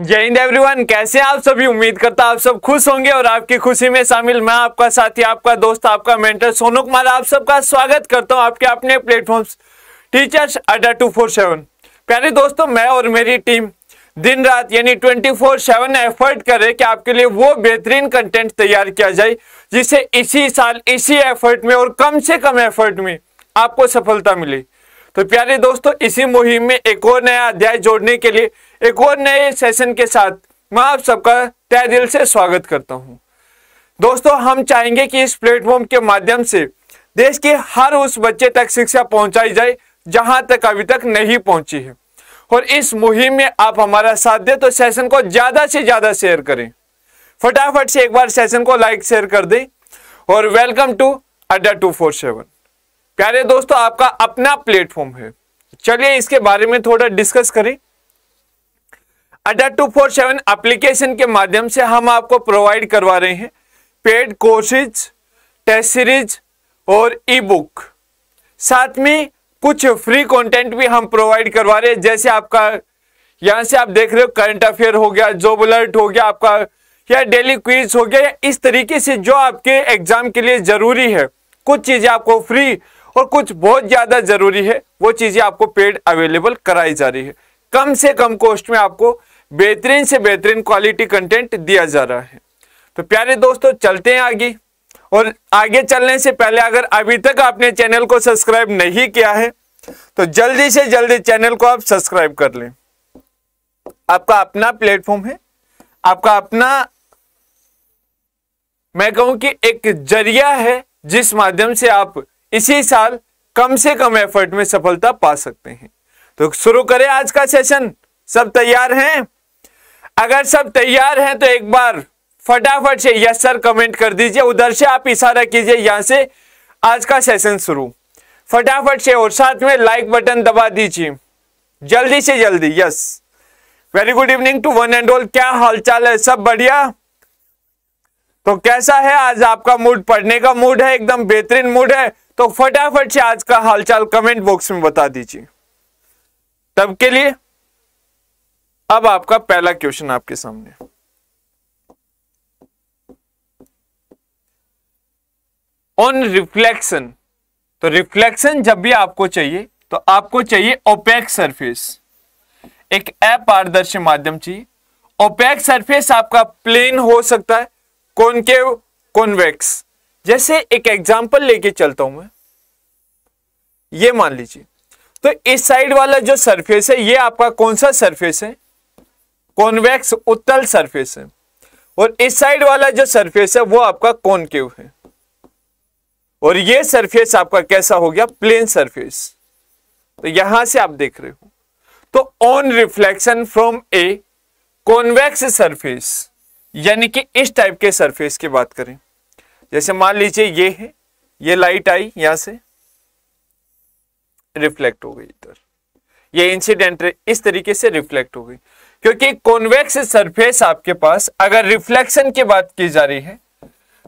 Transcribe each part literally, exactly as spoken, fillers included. जय हिंद एवरीवन, कैसे हैं आप सभी। उम्मीद करता आप सब खुश होंगे और आपकी खुशी में शामिल मैं आपका साथी, आपका दोस्त, आपका मेंटर सोनू कुमार आप सबका स्वागत करता हूं आपके अपने platforms Teachers Adda two four seven. प्यारे दोस्तों, मैं और मेरी टीम दिन रात यानी ट्वेंटी फोर सेवन एफर्ट करे कि आपके लिए वो बेहतरीन कंटेंट तैयार किया जाए जिससे इसी साल इसी एफर्ट में और कम से कम एफर्ट में आपको सफलता मिले। तो प्यारे दोस्तों, इसी मुहिम में एक और नया अध्याय जोड़ने के लिए एक और नए सेशन के साथ मैं आप सबका तहे दिल से स्वागत करता हूं। दोस्तों, हम चाहेंगे कि इस प्लेटफॉर्म के माध्यम से देश के हर उस बच्चे तक शिक्षा पहुंचाई जाए जहां तक अभी तक नहीं पहुंची है, और इस मुहिम में आप हमारा साथ दें तो सेशन को ज्यादा से ज्यादा शेयर करें। फटाफट से एक बार सेशन को लाइक शेयर कर दें और welcome to Adda two four seven. प्यारे दोस्तों, आपका अपना प्लेटफॉर्म है, चलिए इसके बारे में थोड़ा डिस्कस करें। अड्डा टू फोर सेवन एप्लीकेशन के माध्यम से हम आपको प्रोवाइड करवा रहे हैं पेड कोर्सेज, टेस्ट सीरीज और ई बुक। साथ में कुछ फ्री कंटेंट भी हम प्रोवाइड करवा रहे हैं, जैसे आपका यहाँ से आप देख रहे हो करंट अफेयर हो गया, जॉब अलर्ट हो गया आपका, या डेली क्विज हो गया, या इस तरीके से जो आपके एग्जाम के लिए जरूरी है कुछ चीजें आपको फ्री और कुछ बहुत ज़्यादा ज़रूरी है वो चीज़ें आपको पेड अवेलेबल कराई जा रही है। कम से कम कॉस्ट में आपको बेहतरीन से बेहतरीन क्वालिटी कंटेंट दिया जा रहा है। तो प्यारे दोस्तों, चलते हैं आगे। और आगे चलने से पहले अगर अभी तक आपने चैनल को सब्सक्राइब नहीं किया है तो जल्दी से जल्दी चैनल को आप सब्सक्राइब कर लें। आपका अपना प्लेटफॉर्म है, आपका अपना मैं कहूँ कि एक जरिया है जिस माध्यम से आप इसी साल कम से कम एफर्ट में सफलता पा सकते हैं। तो शुरू करें आज का सेशन। सब तैयार हैं? अगर सब तैयार हैं तो एक बार फटाफट से यस सर कमेंट कर दीजिए, उधर से आप इशारा कीजिए यहाँ से आज का सेशन शुरू फटाफट से, और साथ में लाइक बटन दबा दीजिए जल्दी से जल्दी। Yes, very good evening to one and all. क्या हालचाल है? सब बढ़िया? तो कैसा है आज आपका मूड? पढ़ने का मूड है? एकदम बेहतरीन मूड है? तो फटाफट से आज का हालचाल कमेंट बॉक्स में बता दीजिए। तब के लिए अब आपका पहला क्वेश्चन आपके सामने। ऑन रिफ्लेक्शन, तो रिफ्लेक्शन जब भी आपको चाहिए तो आपको चाहिए ओपेक सरफेस, एक अपारदर्शी माध्यम चाहिए। ओपेक सरफेस आपका प्लेन हो सकता है, कॉनकेव, कॉन्वेक्स। जैसे एक एग्जांपल लेके चलता हूं मैं, ये मान लीजिए तो इस साइड वाला जो सरफेस है ये आपका कौन सा सरफेस है? कॉन्वेक्स, उत्तल सरफेस है। और इस साइड वाला जो सरफेस है वो आपका कॉनकेव है, और ये सरफेस आपका कैसा हो गया? Plane surface. तो यहां से आप देख रहे हो तो on reflection from a convex surface, यानी कि इस टाइप के सरफेस की बात करें। जैसे मान लीजिए ये है, ये लाइट आई यहां से रिफ्लेक्ट हो गई इधर, ये इंसिडेंट इस तरीके से रिफ्लेक्ट हो गई, क्योंकि कॉन्वेक्स सरफेस आपके पास। अगर रिफ्लेक्शन की बात की जा रही है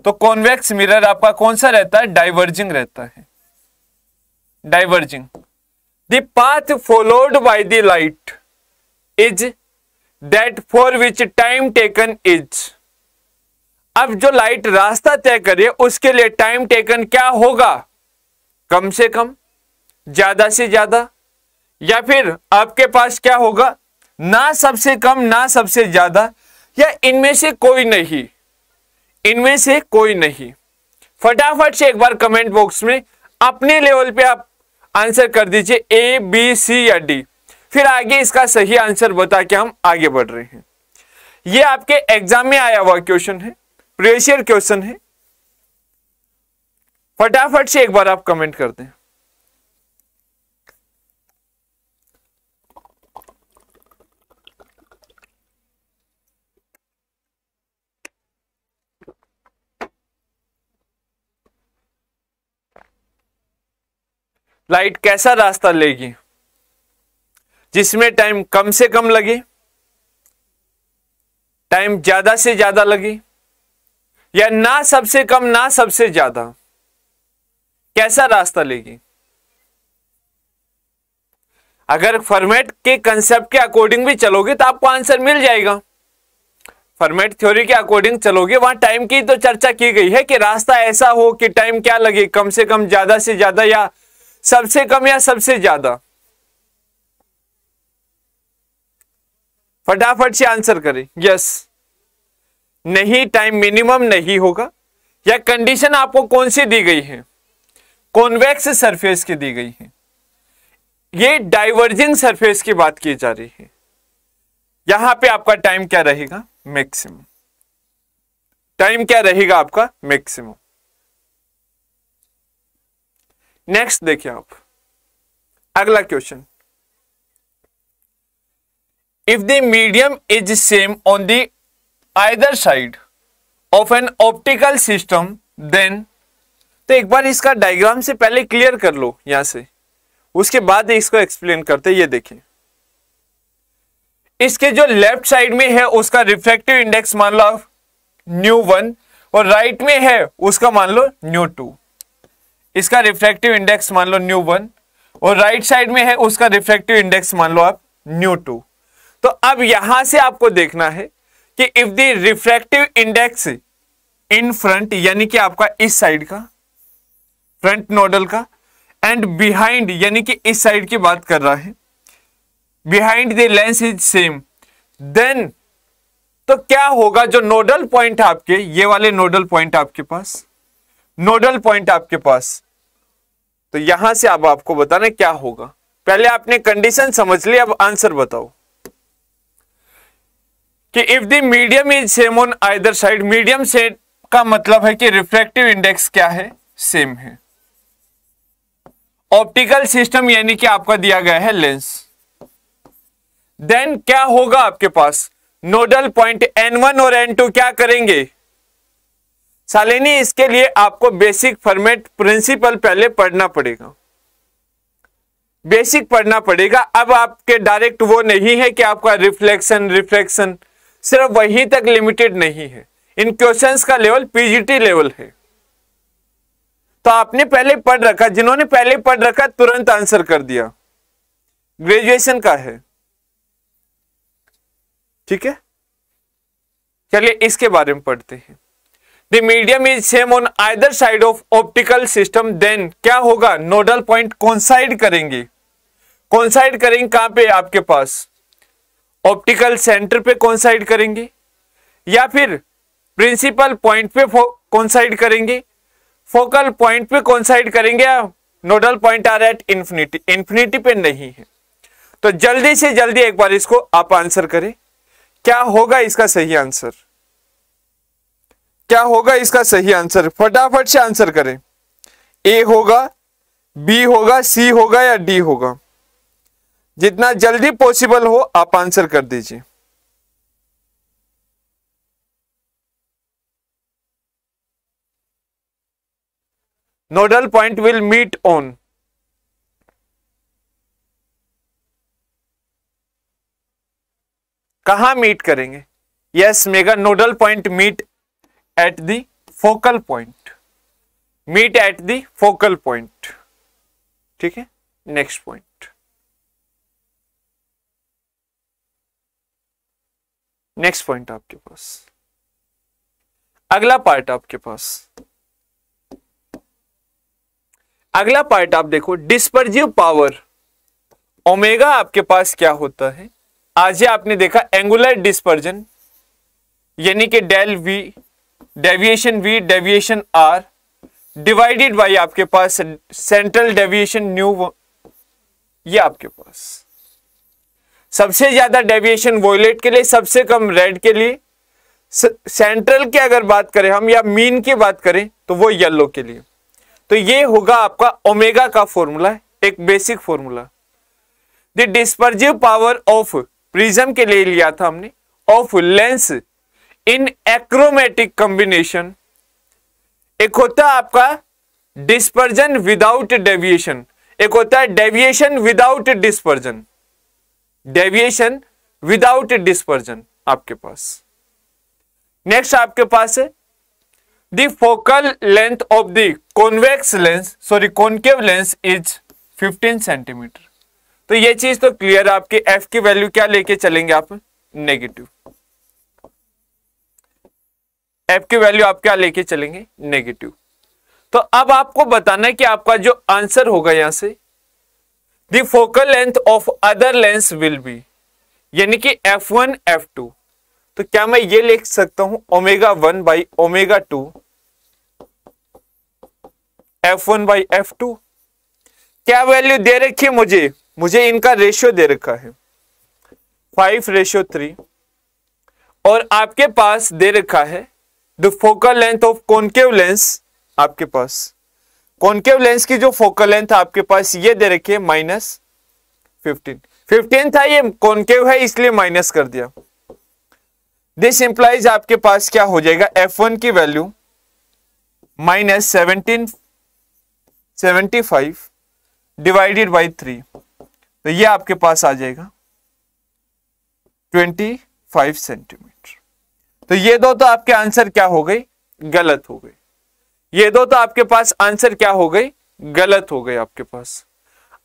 तो कॉन्वेक्स मिरर आपका कौन सा रहता है? डाइवर्जिंग रहता है, diverging. The path followed by the light is that for which time taken is. अब जो लाइट रास्ता तय करे उसके लिए टाइम टेकन क्या होगा? कम से कम, ज्यादा से ज्यादा, या फिर आपके पास क्या होगा? ना सबसे कम ना सबसे ज्यादा, या इनमें से कोई नहीं, इनमें से कोई नहीं। फटाफट से एक बार कमेंट बॉक्स में अपने लेवल पे आप आंसर कर दीजिए ए, बी, सी या डी, फिर आगे इसका सही आंसर बता के हम आगे बढ़ रहे हैं। ये आपके एग्जाम में आया हुआ क्वेश्चन है, प्रेशियर क्वेश्चन है। फटाफट से एक बार आप कमेंट कर दें। लाइट कैसा रास्ता लेगी जिसमें टाइम कम से कम लगे, टाइम ज्यादा से ज्यादा लगे, या ना सबसे कम ना सबसे ज्यादा, कैसा रास्ता लेगी? अगर फॉर्मेट के कंसेप्ट के अकॉर्डिंग भी चलोगे तो आपको आंसर मिल जाएगा। फॉर्मेट थ्योरी के अकॉर्डिंग चलोगे, वहां टाइम की तो चर्चा की गई है कि रास्ता ऐसा हो कि टाइम क्या लगे, कम से कम, ज्यादा से ज्यादा, या सबसे कम, या सबसे ज्यादा। फटाफट से आंसर करें। यस, नहीं, टाइम मिनिमम नहीं होगा। या कंडीशन आपको कौन सी दी गई है? कॉन्वेक्स सरफेस की दी गई है। ये डाइवर्जिंग सरफेस की बात की जा रही है। यहां पे आपका टाइम क्या रहेगा? मैक्सिमम। टाइम क्या रहेगा आपका? मैक्सिमम। नेक्स्ट देखिए आप, अगला question. If the medium is same on the either side of an optical system then, तो एक बार इसका डायग्राम से पहले क्लियर कर लो यहां से, उसके बाद इसको एक्सप्लेन करते। ये देखिए, इसके जो लेफ्ट साइड में है उसका रिफ्रैक्टिव इंडेक्स मान लो आप न्यू वन, और राइट में है उसका मान लो न्यू टू। इसका रिफ्रैक्टिव इंडेक्स मान लो न्यू वन, और राइट साइड में है उसका रिफ्रैक्टिव इंडेक्स मान लो आप न्यू टू। तो अब यहां से आपको देखना है कि if the refractive index in front, यानी कि आपका इस साइड का, फ्रंट नोडल का, एंड बिहाइंड, यानी कि इस साइड की बात कर रहा है, behind the lens is same, then तो क्या होगा? जो नोडल पॉइंट आपके, ये वाले नोडल पॉइंट आपके पास, नोडल पॉइंट आपके पास, तो यहां से अब आपको बताना क्या होगा। पहले आपने कंडीशन समझ ली, अब आंसर बताओ कि if the medium is same on either side. Medium set का मतलब है कि रिफ्रैक्टिव इंडेक्स क्या है? सेम है। ऑप्टिकल सिस्टम यानी कि आपका दिया गया है लेंस। देन क्या होगा आपके पास? नोडल पॉइंट एन वन और एन टू क्या करेंगे? सालिनी, इसके लिए आपको बेसिक फॉर्मेट प्रिंसिपल पहले पढ़ना पड़ेगा, बेसिक पढ़ना पड़ेगा। अब आपके डायरेक्ट वो नहीं है कि आपका रिफ्लेक्शन रिफ्लेक्शन सिर्फ वहीं तक लिमिटेड नहीं है। इन क्वेश्चंस का लेवल पीजीटी लेवल है, तो आपने पहले पढ़ रखा। जिन्होंने पहले पढ़ रखा तुरंत आंसर कर दिया, ग्रेजुएशन का है, ठीक है। चलिए इसके बारे में पढ़ते हैं। The medium is same on either side of optical system, then क्या होगा? नोडल पॉइंट कोइंसाइड करेंगे। कोइंसाइड करेंगे कहां पे? आपके पास ऑप्टिकल सेंटर पे कोइंसाइड करेंगे, या फिर प्रिंसिपल पॉइंट पे कोइंसाइड करेंगे, फोकल पॉइंट पे कोइंसाइड करेंगे, या नोडल पॉइंट आ रहा है इन्फिनिटी, इन्फिनिटी पे नहीं है। तो जल्दी से जल्दी एक बार इसको आप आंसर करें, क्या होगा इसका सही आंसर, क्या होगा इसका सही आंसर? फटाफट से आंसर करें। ए होगा, बी होगा, सी होगा, या डी होगा? जितना जल्दी पॉसिबल हो आप आंसर कर दीजिए। Nodal point will meet on, कहां मीट करेंगे? Yes, mega nodal point meet at the focal point, meet at the focal point, ठीक है। नेक्स्ट पॉइंट, नेक्स्ट पॉइंट आपके पास, अगला पार्ट आपके पास, अगला पार्ट आप देखो, डिस्पर्सिव पावर। ओमेगा आपके पास क्या होता है? आज ही आपने देखा एंगुलर डिस्पर्जन, यानी कि del V, deviation V, deviation R, divided by आपके पास सेंट्रल डेविएशन न्यू, ये आपके पास सबसे ज्यादा डेविएशन वॉयलेट के लिए, सबसे कम रेड के लिए। सेंट्रल की अगर बात करें हम, या मीन की बात करें, तो वो येलो के लिए। तो ये होगा आपका ओमेगा का फॉर्मूला, एक basic formula. The dispersive power of prism के लिए लिया था हमने, of lens in achromatic combination. एक होता आपका डिस्पर्जन विदाउट डेविएशन, एक होता है deviation without dispersion, deviation without dispersion आपके पास। नेक्स्ट आपके पास है The focal length of the convex lens, sorry, concave lens is fifteen centimeter. तो ये चीज तो क्लियर है आपकी। एफ की वैल्यू क्या लेके चलेंगे आप? नेगेटिव। एफ की वैल्यू आप क्या लेके चलेंगे? नेगेटिव। तो अब आपको बताना है कि आपका जो आंसर होगा यहां से the focal length of other lens will be, यानी कि एफ वन एफ टू। तो क्या मैं ये लिख सकता हूं omega one by omega two F one by F two. क्या वैल्यू दे रखी है मुझे? मुझे इनका रेशियो दे रखा है फाइव रेशियो थ्री, और आपके पास दे रखा है the focal length of concave lens. आपके पास कॉन्केव लेंस की जो फोकल लेंथ आपके पास ये दे रखी है माइनस फिफ्टीन फिफ्टीन था, ये कॉन्केव है इसलिए माइनस कर दिया। दिस इंप्लाइज आपके पास क्या हो जाएगा? एफ वन की value minus seventeen seventy five divided by three, तो ये आपके पास आ जाएगा ट्वेंटी फाइव सेंटीमीटर। तो ये दो तो आपके आंसर क्या हो गई? गलत हो गई। ये दो तो आपके पास आंसर क्या हो गई? गलत हो गई आपके पास।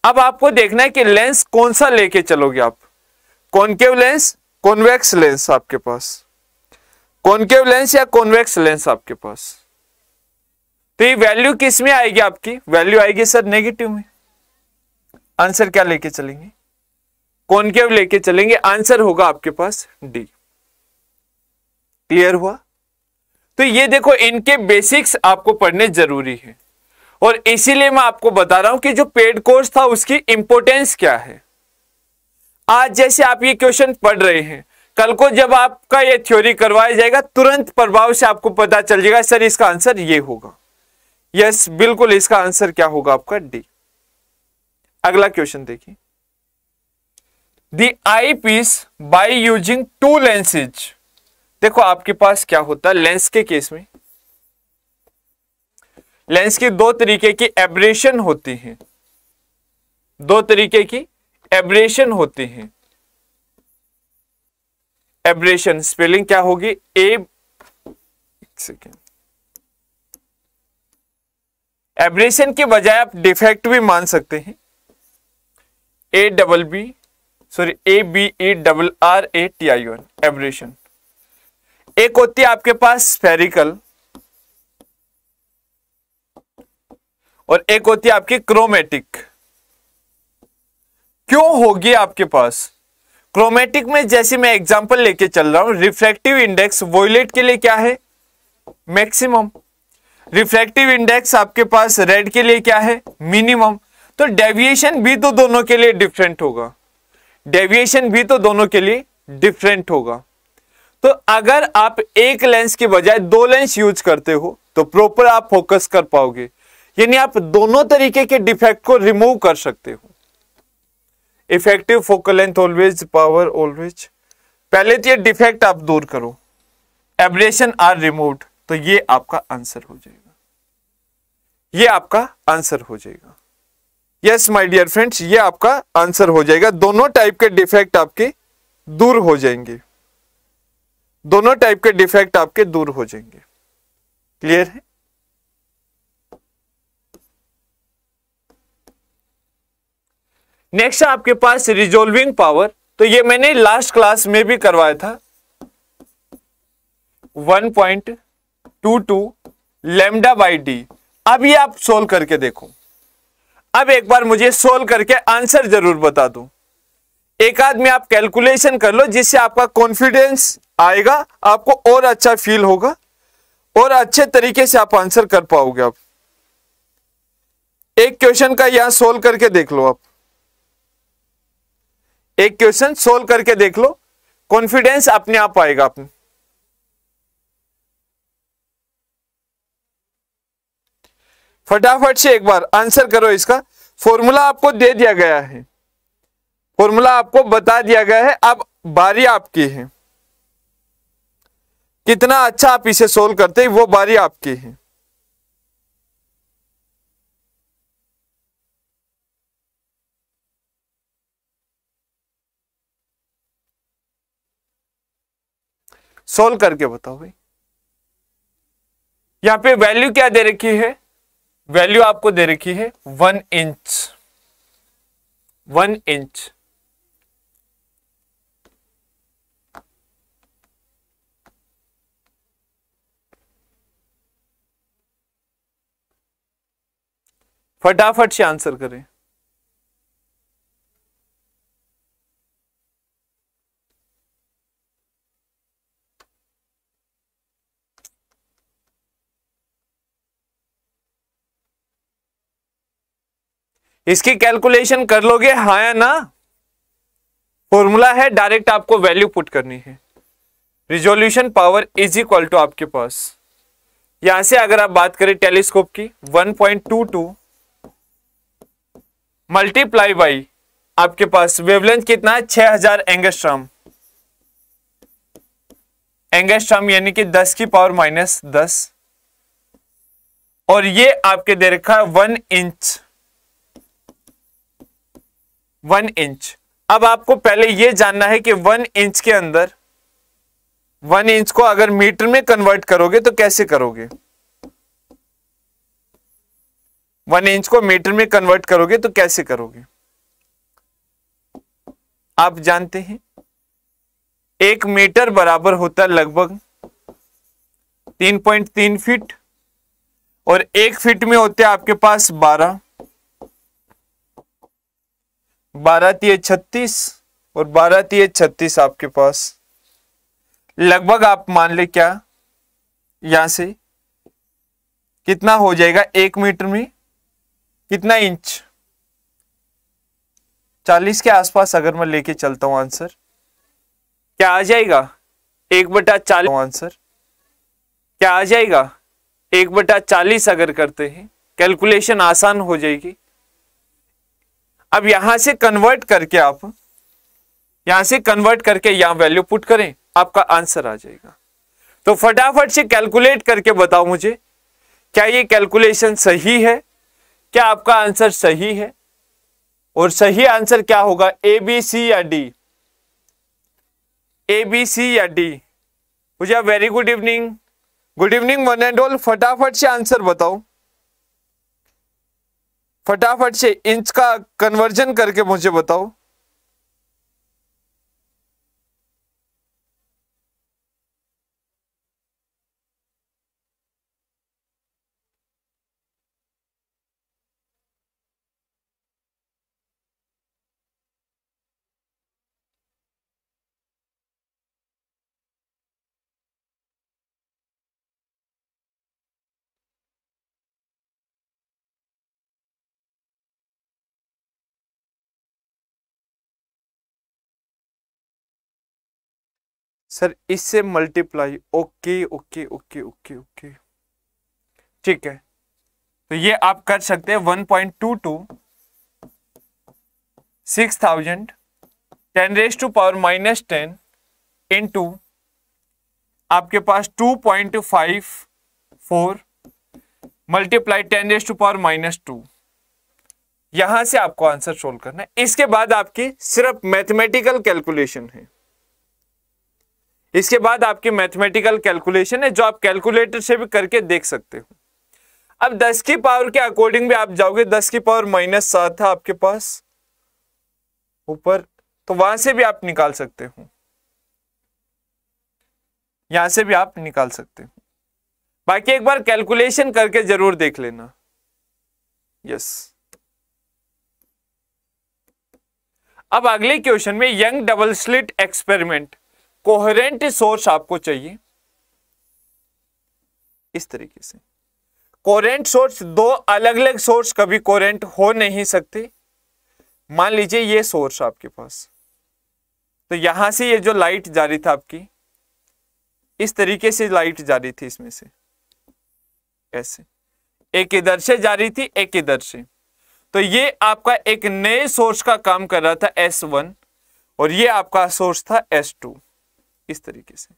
अब आपको देखना है कि लेंस कौन सा लेके चलोगे आप? कॉन्केव लेंस, कॉन्वेक्स लेंस आपके पास, कॉन्केव लेंस या कॉन्वेक्स लेंस आपके पास। तो ये वैल्यू किस में आएगी आपकी? वैल्यू आएगी सर नेगेटिव में। आंसर क्या लेके चलेंगे? कॉन्केव लेके चलेंगे। आंसर होगा आपके पास डी। क्लियर हुआ? तो ये देखो इनके बेसिक्स आपको पढ़ने जरूरी है, और इसीलिए मैं आपको बता रहा हूं कि जो पेड कोर्स था उसकी इंपोर्टेंस क्या है। आज जैसे आप ये क्वेश्चन पढ़ रहे हैं, कल को जब आपका ये थ्योरी करवाया जाएगा तुरंत प्रभाव से आपको पता चल जाएगा सर इसका आंसर ये होगा। यस बिल्कुल, इसका आंसर क्या होगा आपका? डी। अगला क्वेश्चन देखिए, the eyepiece by using two lenses. देखो आपके पास क्या होता है लेंस के केस में, लेंस की दो तरीके की एब्रेशन होती है, दो तरीके की एब्रेशन होती है। एब्रेशन स्पेलिंग क्या होगी? ए सेकेंड एब्रेशन के बजाय आप डिफेक्ट भी मान सकते हैं। A double B sorry A B E double R A T I one aberration. एक होती है आपके पास स्फेरिकल और एक होती है आपकी क्रोमेटिक। क्यों होगी आपके पास? क्रोमेटिक में जैसे मैं एग्जांपल लेके चल रहा हूं, रिफ्रैक्टिव इंडेक्स वॉयलेट के लिए क्या है? मैक्सिमम। रिफ्रैक्टिव इंडेक्स आपके पास रेड के लिए क्या है? मिनिमम। तो डेविएशन भी तो दोनों के लिए डिफरेंट होगा, डेविएशन भी तो दोनों के लिए डिफरेंट होगा। तो अगर आप एक लेंस के बजाय दो लेंस यूज करते हो तो प्रॉपर आप फोकस कर पाओगे, यानी आप दोनों तरीके के डिफेक्ट को रिमूव कर सकते हो। Effective focal length always, power always. पहले तो ये डिफेक्ट आप दूर करो, एब्रेशन आर रिमूव्ड, तो ये आपका आंसर हो जाएगा, ये आपका आंसर हो जाएगा। यस माय डियर फ्रेंड्स, ये आपका आंसर हो जाएगा। दोनों टाइप के डिफेक्ट आपके दूर हो जाएंगे, दोनों टाइप के डिफेक्ट आपके दूर हो जाएंगे। क्लियर है? नेक्स्ट आपके पास रिजॉल्विंग पावर। तो ये मैंने लास्ट क्लास में भी करवाया था, one point two two lambda by D. अब ये आप सोल्व करके देखो। अब एक बार मुझे सोल्व करके आंसर जरूर बता दो। एक आदमी आप कैलकुलेशन कर लो जिससे आपका कॉन्फिडेंस आएगा, आपको और अच्छा फील होगा और अच्छे तरीके से आप आंसर कर पाओगे। आप एक क्वेश्चन का यहां सोल्व करके देख लो, आप एक क्वेश्चन सोल्व करके देख लो, कॉन्फिडेंस अपने आप आएगा। आपने फटाफट से एक बार आंसर करो इसका। फॉर्मूला आपको दे दिया गया है, फॉर्मूला आपको बता दिया गया है, अब बारी आपकी है कितना अच्छा आप इसे सोल्व करते हैं, वो बारी आपकी है। सोल्व करके बताओ भाई। यहां पे वैल्यू क्या दे रखी है? वैल्यू आपको दे रखी है वन इंच, वन इंच फटाफट से आंसर करें। इसकी कैलकुलेशन कर लोगे हाँ या ना। फॉर्मूला है, डायरेक्ट आपको वैल्यू पुट करनी है। Resolution power is equal to आपके पास, यहां से अगर आप बात करें टेलीस्कोप की, one point two two multiply by आपके पास वेवलेंथ कितना है छह हज़ार एंगस्ट्राम। एंगस्ट्राम यानी कि दस की पावर माइनस दस, और ये आपके दे रखा है वन इंच वन इंच। अब आपको पहले ये जानना है कि वन इंच के अंदर वन इंच को अगर मीटर में कन्वर्ट करोगे तो कैसे करोगे। वन इंच को मीटर में कन्वर्ट करोगे तो कैसे करोगे आप जानते हैं। एक मीटर बराबर होता है लगभग तीन पॉइंट तीन फीट, और एक फीट में होते हैं आपके पास बारह, बारह तीय छत्तीस, और बारह तीय छत्तीस आपके पास लगभग आप मान ले क्या, यहां से कितना हो जाएगा एक मीटर में कितना इंच, चालीस के आसपास अगर मैं लेके चलता हूं आंसर क्या आ जाएगा, एक बटा चालीस आंसर क्या आ जाएगा, एक बटा चालीस अगर करते हैं, कैलकुलेशन आसान हो जाएगी। अब यहां से कन्वर्ट करके आप यहां से कन्वर्ट करके यहां वैल्यू पुट करें, आपका आंसर आ जाएगा। तो फटाफट से कैलकुलेट करके बताओ मुझे, क्या ये कैलकुलेशन सही है, क्या आपका आंसर सही है, और सही आंसर क्या होगा, ए बी सी या डी, ए बी सी या D. Pooja very good evening, good evening one and all. फटाफट से आंसर बताओ, फटाफट से इंच का कन्वर्जन करके मुझे बताओ। सर इससे multiply, okay okay okay okay okay ठीक है। तो ये आप कर सकते हैं one point two two six thousand ten raise to power minus ten into आपके पास two point five four multiply ten raise to power minus two. यहां से आपको आंसर सोल्व करना है। इसके बाद आपकी सिर्फ मैथमेटिकल कैलकुलेशन है, इसके बाद आपकी मैथमेटिकल कैलकुलेशन है जो आप कैलकुलेटर से भी करके देख सकते हो। अब दस की पावर के अकॉर्डिंग भी आप जाओगे, दस की पावर माइनस सात था आपके पास ऊपर, तो वहां से भी आप निकाल सकते हो, यहां से भी आप निकाल सकते हो। बाकी एक बार कैलकुलेशन करके जरूर देख लेना। यस, अब अगले क्वेश्चन में young double slit experiment, coherent source आपको चाहिए इस तरीके से। कोहेरेंट सोर्स, दो अलग अलग सोर्स कभी कोहेरेंट हो नहीं सकते। मान लीजिए ये सोर्स आपके पास, तो यहां से ये जो लाइट जा रही थी आपकी इस तरीके से लाइट जा रही थी, इसमें से ऐसे एक इधर से जा रही थी एक इधर से, तो ये आपका एक नए सोर्स का काम कर रहा था एस वन, और ये आपका सोर्स था एस टू। इस तरीके से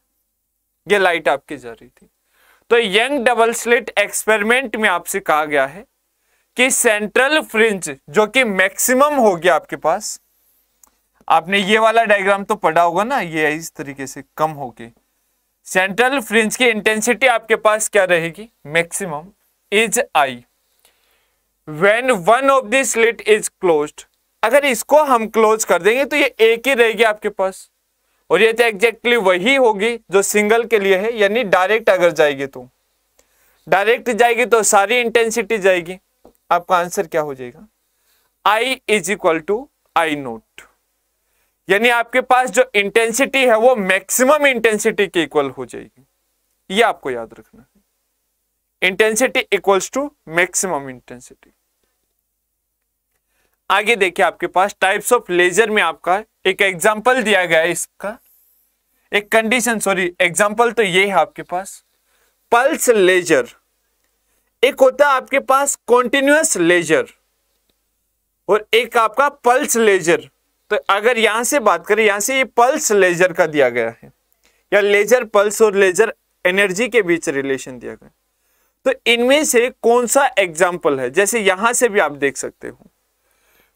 ये लाइट आपकी जा रही थी। तो यंग डबल स्लिट एक्सपेरिमेंट में आपसे कहा गया है कि सेंट्रल फ्रिंज जो कि मैक्सिमम हो गया आपके पास, आपने ये वाला डायग्राम तो पढ़ा होगा ना, ये इस तरीके से कम होगी। सेंट्रल फ्रिंज की इंटेंसिटी आपके पास क्या रहेगी, maximum is I. When one of the slit is closed अगर इसको हम क्लोज कर देंगे तो ये एक ही रहेगी आपके पास, और ये तो एग्जैक्टली वही होगी जो सिंगल के लिए है, यानी डायरेक्ट अगर जाएगी तो डायरेक्ट जाएगी तो सारी इंटेंसिटी जाएगी। आपका आंसर क्या हो जाएगा? I is equal to I naught, यानी आपके पास जो इंटेंसिटी है वो मैक्सिमम इंटेंसिटी के इक्वल हो जाएगी। ये आपको याद रखना है, intensity equals to maximum intensity. आगे देखिए आपके पास टाइप्स ऑफ लेजर में आपका एक एग्जांपल दिया गया है, इसका एक कंडीशन सॉरी एग्जांपल तो ये है आपके पास पल्स लेजर, एक होता है आपके पास कॉन्टिन्यूस लेजर और एक आपका पल्स लेजर। तो अगर यहां से बात करें, यहां से ये पल्स लेजर का दिया गया है, या लेजर पल्स और लेजर एनर्जी के बीच रिलेशन दिया गया, तो इनमें से कौन सा एग्जाम्पल है? जैसे यहां से भी आप देख सकते हो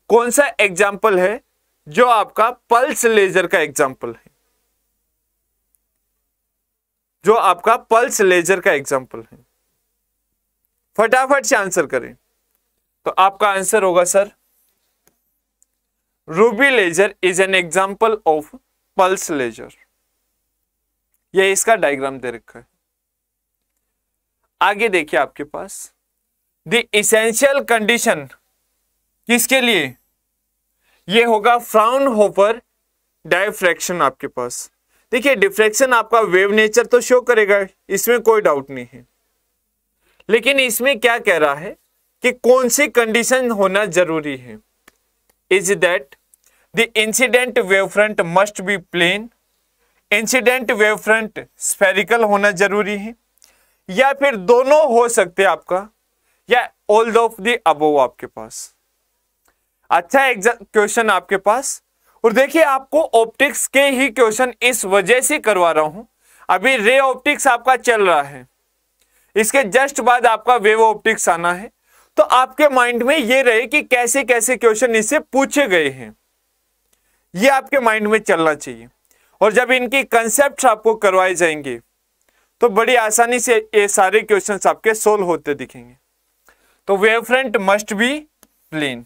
कौन सा एग्जाम्पल है जो आपका पल्स लेजर का एग्जाम्पल है, जो आपका पल्स लेजर का एग्जाम्पल है। फटाफट से आंसर करें तो आपका आंसर होगा sir ruby laser is an example of pulse laser. यह इसका डायग्राम दे रखा है। आगे देखिए आपके पास द एसेंशियल कंडीशन किसके लिए? ये होगा फ्राउनहोफर डायफ्रैक्शन आपके पास। देखिए डिफ्रैक्शन आपका वेव नेचर तो शो करेगा, इसमें कोई डाउट नहीं है, लेकिन इसमें क्या कह रहा है कि कौन सी कंडीशन होना जरूरी है? Is that the incident wave front must be plane, incident wave front spherical होना जरूरी है, या फिर दोनों हो सकते हैं आपका, या ऑल ऑफ द अबव आपके पास। अच्छा एग्जाम क्वेश्चन आपके पास, और देखिए आपको ऑप्टिक्स के ही क्वेश्चन इस वजह से करवा रहा हूं। अभी रे ऑप्टिक्स आपका चल रहा है, इसके जस्ट बाद आपका वेव ऑप्टिक्स आना है, तो आपके माइंड में ये रहे कि कैसे कैसे क्वेश्चन इससे पूछे गए हैं, ये आपके माइंड में चलना चाहिए। और जब इनके कंसेप्ट आपको करवाए जाएंगे तो बड़ी आसानी से ये सारे क्वेश्चन आपके सोल्व होते दिखेंगे। तो wave front must be plane,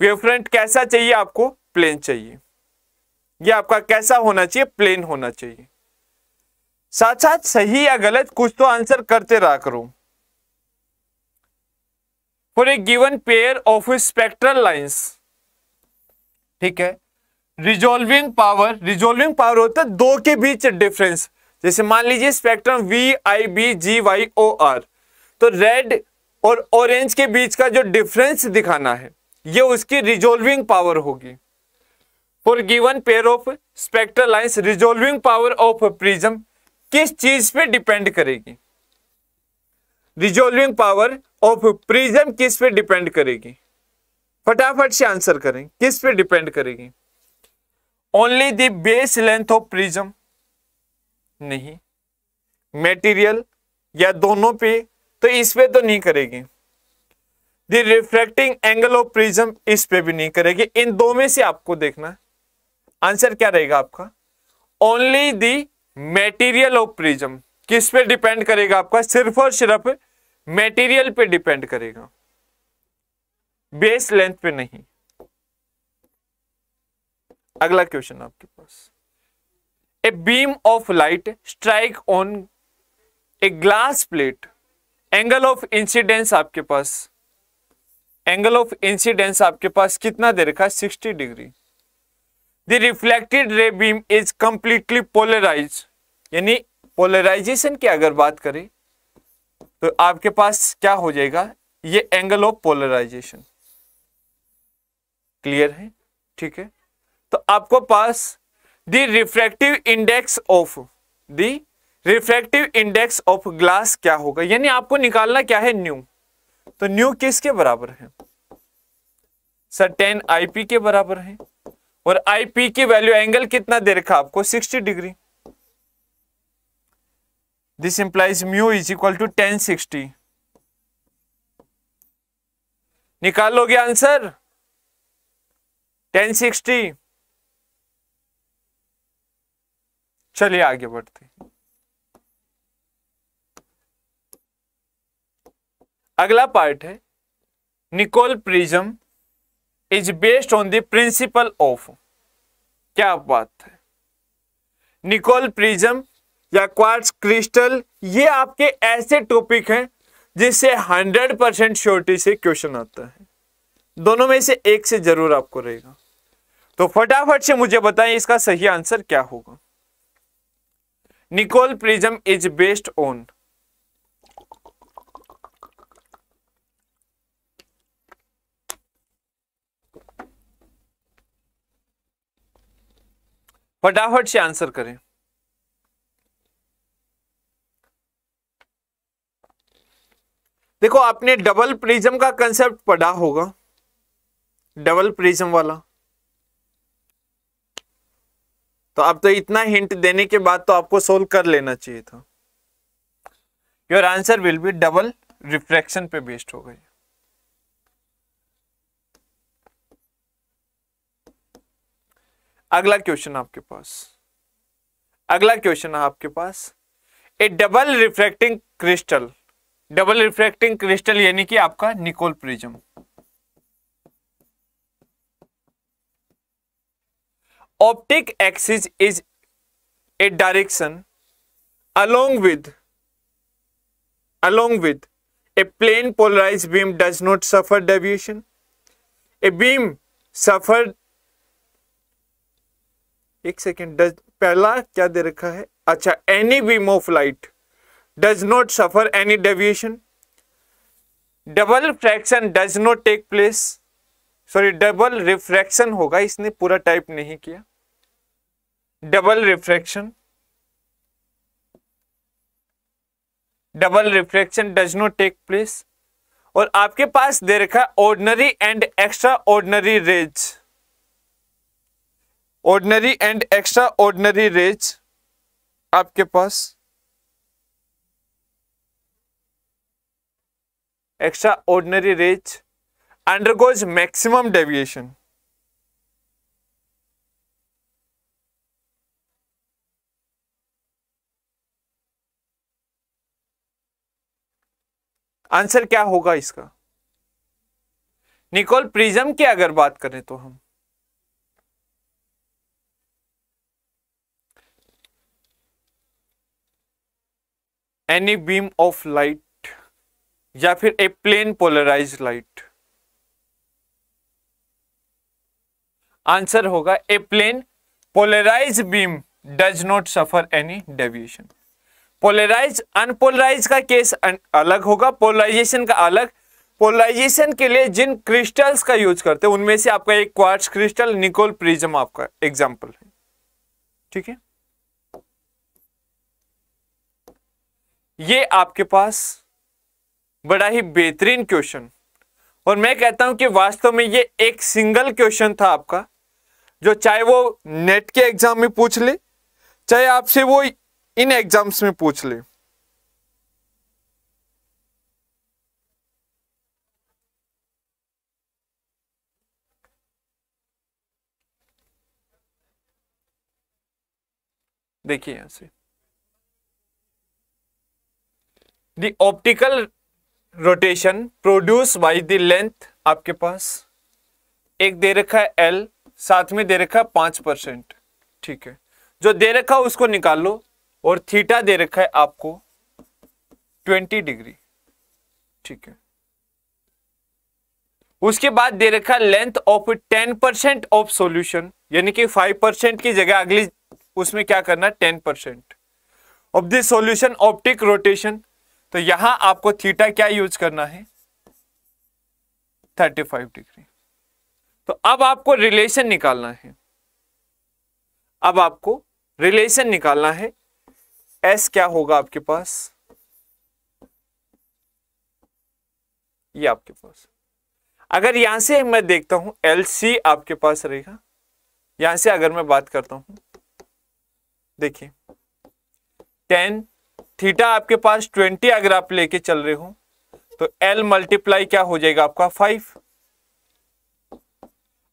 wave front कैसा चाहिए आपको? प्लेन चाहिए। यह आपका कैसा होना चाहिए? प्लेन होना चाहिए। साथ साथ सही या गलत कुछ तो आंसर करते रहा करो। For a given pair of spectral lines, ठीक है, रिजॉल्विंग पावर, रिजॉल्विंग पावर होता है दो के बीच डिफरेंस। जैसे मान लीजिए spectrum V I B G Y O R, तो रेड और ऑरेंज के बीच का जो डिफरेंस दिखाना है ये उसकी रिजॉल्विंग पावर होगी। For given pair of spectral lines resolving power of prism किस चीज पे डिपेंड करेगी? रिजॉल्विंग पावर ऑफ प्रिज्म किस पे डिपेंड करेगी? फटाफट से आंसर करें, किस पे डिपेंड करेगी? Only the base length of prism? नहीं, मटेरियल या दोनों पे? तो इस पे तो नहीं करेगी। The refracting angle of prism? इस पे भी नहीं करेगी। इन दो में से आपको देखना आंसर क्या रहेगा आपका? Only the material of prism. किस पे डिपेंड करेगा आपका? सिर्फ और सिर्फ मटेरियल पे डिपेंड करेगा, बेस लेंथ पे नहीं। अगला क्वेश्चन आपके पास, a beam of light strike on a glass plate, angle of incidence आपके पास, एंगल ऑफ इंसिडेंस आपके पास कितना दे रखा है? Sixty degree. The reflected ray beam is completely polarise, यानी पोलराइजेशन की अगर बात करें तो आपके पास क्या हो जाएगा? ये एंगल ऑफ पोलराइजेशन। क्लियर है? ठीक है, तो आपको पास the refractive index of, the refractive index of glass क्या होगा? यानी आपको निकालना क्या है? न्यू। तो न्यू किसके बराबर है सर? टेन आईपी के बराबर है, और आईपी की वैल्यू एंगल कितना दे रखा आपको? Sixty degree. This implies mu is equal to tan sixty. निकालोगे आंसर? Tan sixty. चलिए आगे बढ़ते हैं। अगला पार्ट है Nicol prism is based on the principle of, क्या बात है, निकोल प्रिज्म या क्वार्ट्ज क्रिस्टल। ये आपके ऐसे टॉपिक हैं जिससे हंड्रेड परसेंट श्योरिटी से क्वेश्चन आता है, दोनों में से एक से जरूर आपको रहेगा। तो फटाफट से मुझे बताएं इसका सही आंसर क्या होगा। Nicol prism is based on, फटाफट से आंसर करें। देखो आपने डबल प्रिज्म का कंसेप्ट पढ़ा होगा, डबल प्रिज्म वाला, तो आप तो इतना हिंट देने के बाद तो आपको सोल्व कर लेना चाहिए था। Your answer will be double refraction पे बेस्ड हो गई। अगला क्वेश्चन आपके पास, अगला क्वेश्चन आपके पास a double refracting crystal, double refracting crystal यानी कि आपका Nicol prism, optic axis is a direction along with along with a plane polarised beam does not suffer deviation, a beam suffer, एक second, does पहला क्या दे रखा है, अच्छा, any beam of light does not suffer any deviation, double fraction does not take place, sorry double refraction होगा, इसने पूरा टाइप नहीं किया, double refraction, double refraction does not take place. और आपके पास दे रखा ordinary and extra ordinary rays, ordinary and extra ordinary rays आपके पास, extra ordinary rays undergoes maximum deviation, answer क्या होगा इसका। निकोल प्रिज्म की अगर बात करें तो हम एनी बीम ऑफ लाइट या फिर a plane polarise light, answer होगा a plane polarise beam does not suffer any deviation. Polarise unpolarise का केस अलग होगा, पोलराइजेशन का अलग। पोलराइजेशन के लिए जिन क्रिस्टल्स का यूज करते हैं उनमें से आपका एक क्वार्ट्ज क्रिस्टल निकोल प्रिज्म आपका एग्जाम्पल है, ठीक है। ये आपके पास बड़ा ही बेहतरीन क्वेश्चन, और मैं कहता हूं कि वास्तव में ये एक सिंगल क्वेश्चन था आपका, जो चाहे वो नेट के एग्जाम में पूछ ले, चाहे आपसे वो इन एग्जाम्स में पूछ ले। देखिए यहां से, The optical rotation produced by the length आपके पास एक दे रखा है L, साथ में दे रखा है पांच परसेंट, ठीक है। जो दे रखा है उसको निकालो, और थीटा दे रखा है आपको बीस डिग्री, ठीक है। उसके बाद दे रखा है लेंथ ऑफ दस परसेंट ऑफ सॉल्यूशन, यानी कि पांच परसेंट की जगह अगली उसमें क्या करना है दस percent of the solution optic rotation. तो यहां आपको थीटा क्या यूज करना है पैंतीस डिग्री। तो अब आपको रिलेशन निकालना है, अब आपको रिलेशन निकालना है। एस क्या होगा आपके पास, ये आपके पास, अगर यहां से मैं देखता हूं एल सी आपके पास रहेगा, यहां से अगर मैं बात करता हूं, देखिए टेन थीटा आपके पास ट्वेंटी अगर आप लेके चल रहे हो तो L मल्टीप्लाई क्या हो जाएगा आपका फाइव,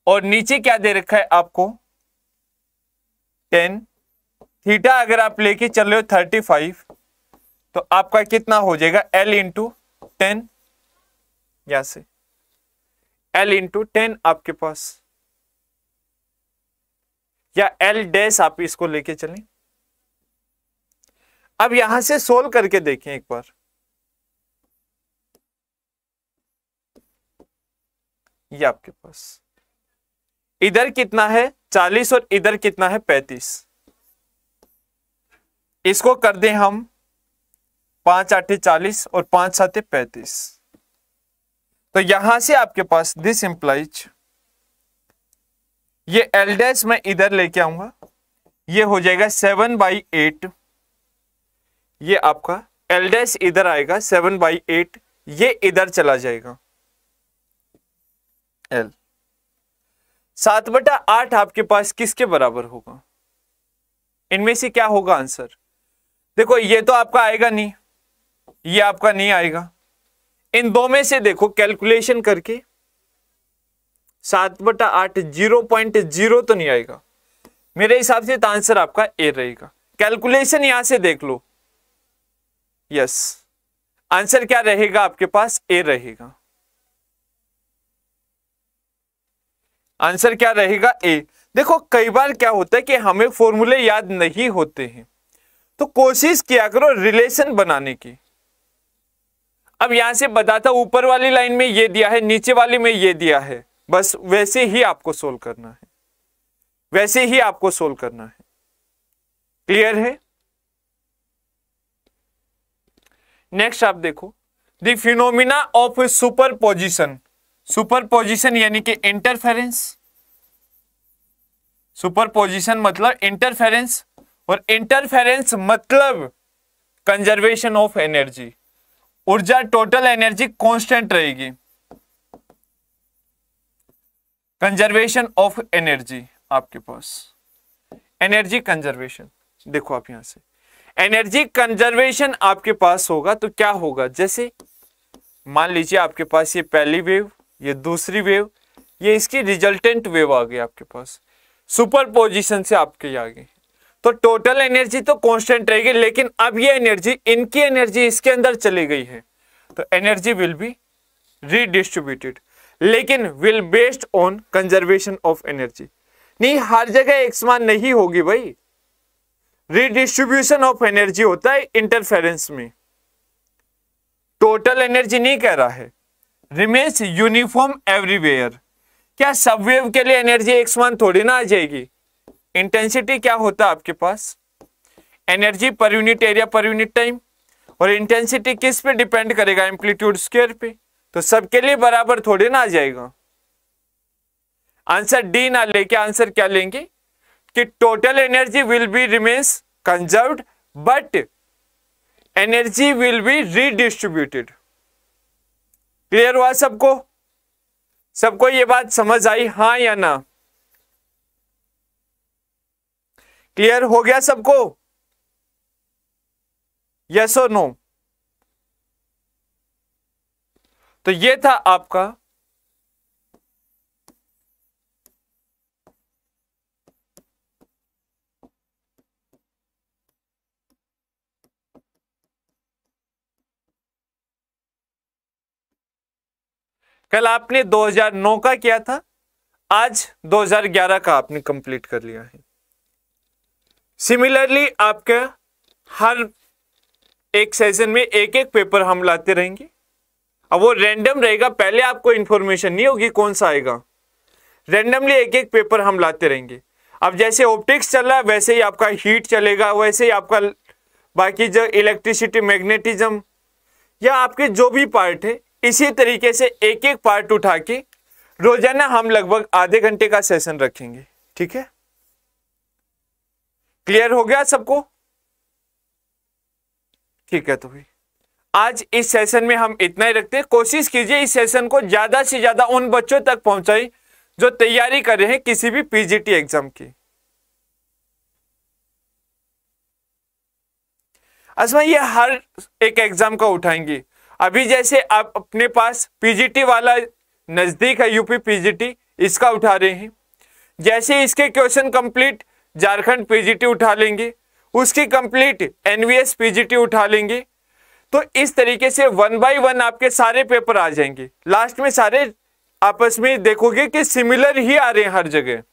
और नीचे क्या दे रखा है आपको टेन थीटा अगर आप लेके चल रहे हो थर्टी फाइव तो आपका कितना हो जाएगा L इंटू टेन, यहां से एल इंटू टेन आपके पास, या एल डैश आप इसको लेके चलें। अब यहां से सोल्व करके देखें एक बार, ये आपके पास इधर कितना है चालीस और इधर कितना है पैंतीस। इसको कर दें हम पांच आठे चालीस और पांच साते पैंतीस, तो यहां से आपके पास दिस इंप्लाइज ये एल डैश मैं इधर लेके आऊंगा, ये हो जाएगा सेवन बाई एट, ये आपका एल डैश इधर आएगा सेवन बाई एट, ये इधर चला जाएगा एल। सात बटा आठ आपके पास किसके बराबर होगा, इनमें से क्या होगा आंसर? देखो ये तो आपका आएगा नहीं, ये आपका नहीं आएगा, इन दो में से देखो कैलकुलेशन करके, सात बटा आठ जीरो पॉइंट जीरो तो नहीं आएगा मेरे हिसाब से, तो आंसर आपका ए रहेगा। कैलकुलेशन यहां से देख लो, यस आंसर क्या रहेगा आपके पास, ए रहेगा। आंसर क्या रहेगा ए। देखो कई बार क्या होता है कि हमें फॉर्मूले याद नहीं होते हैं, तो कोशिश किया करो रिलेशन बनाने की। अब यहां से बताता ऊपर वाली लाइन में ये दिया है, नीचे वाली में ये दिया है, बस वैसे ही आपको सोल्व करना है, वैसे ही आपको सोल्व करना है। क्लियर है? नेक्स्ट आप देखो the phenomena of superposition. Superposition यानी कि इंटरफेरेंस, सुपरपोजिशन मतलब इंटरफेरेंस, और इंटरफेरेंस मतलब कंजर्वेशन ऑफ एनर्जी, ऊर्जा टोटल एनर्जी कांस्टेंट रहेगी, कंजर्वेशन ऑफ एनर्जी आपके पास, एनर्जी कंजर्वेशन। देखो आप यहां से एनर्जी कंजर्वेशन आपके पास होगा तो क्या होगा, जैसे मान लीजिए आपके पास ये पहली वेव, ये दूसरी वेव, ये इसकी रिजल्टेंट वेव आ गई आपके पास, सुपरपोजिशन से आपके आ गई, तो टोटल एनर्जी तो कांस्टेंट रहेगी, लेकिन अब ये एनर्जी, इनकी एनर्जी इसके अंदर चली गई है, तो एनर्जी विल बी रीडिस्ट्रीब्यूटेड, लेकिन will based on conservation of energy. नहीं हर जगह एक समान नहीं होगी भाई, रीडिस्ट्रीब्यूशन ऑफ एनर्जी होता है इंटरफेरेंस में, टोटल एनर्जी नहीं कह रहा है। रिमेन्स यूनिफॉर्म एवरीवेयर, क्या सब वेव के लिए एनर्जी एक समान थोड़ी ना आ जाएगी, इंटेंसिटी क्या होता है आपके पास, energy per unit area per unit time, और इंटेंसिटी किस पे डिपेंड करेगा, एम्पलीट्यूड स्क्वायर पे, तो सबके लिए बराबर थोड़ी ना आ जाएगा। आंसर डी ना लेके आंसर क्या लेंगे कि total energy will be remains conserved but energy will be redistributed. Clear हुआ सबको? सबको ये बात समझ आई हाँ या ना? क्लियर हो गया सबको, यस और नो? तो ये था आपका कल आपने दो हज़ार नौ का किया था, आज दो हज़ार ग्यारह का आपने कंप्लीट कर लिया है। सिमिलरली आपके हर एक सेशन में एक एक पेपर हम लाते रहेंगे, अब वो रैंडम रहेगा, पहले आपको इन्फॉर्मेशन नहीं होगी कौन सा आएगा, रैंडमली एक एक पेपर हम लाते रहेंगे। अब जैसे ऑप्टिक्स चल रहा है वैसे ही आपका हीट चलेगा, वैसे ही आपका बाकी जो इलेक्ट्रिसिटी मैग्नेटिज्म या आपके जो भी पार्ट है, इसी तरीके से एक एक पार्ट उठा के रोजाना हम लगभग आधे घंटे का सेशन रखेंगे। ठीक है, क्लियर हो गया सबको? ठीक है, तो भाई आज इस सेशन में हम इतना ही रखते हैं। कोशिश कीजिए इस सेशन को ज्यादा से ज्यादा उन बच्चों तक पहुंचाएं जो तैयारी कर रहे हैं किसी भी पीजीटी एग्जाम की। असमा ये हर एक एग्जाम का उठाएंगे, अभी जैसे आप अपने पास पीजीटी वाला नजदीक है यूपी पीजीटी, इसका उठा रहे हैं, जैसे इसके क्वेश्चन कंप्लीट झारखंड पीजीटी उठा लेंगे, उसकी कंप्लीट एनवीएस पीजीटी उठा लेंगे, तो इस तरीके से वन बाय वन आपके सारे पेपर आ जाएंगे, लास्ट में सारे आपस में देखोगे कि सिमिलर ही आ रहे हैं हर जगह।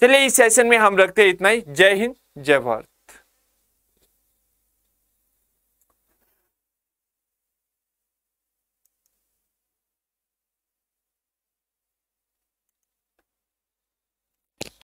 चलिए इस सेशन में हम रखते हैं इतना ही। जय हिंद, जय भारत।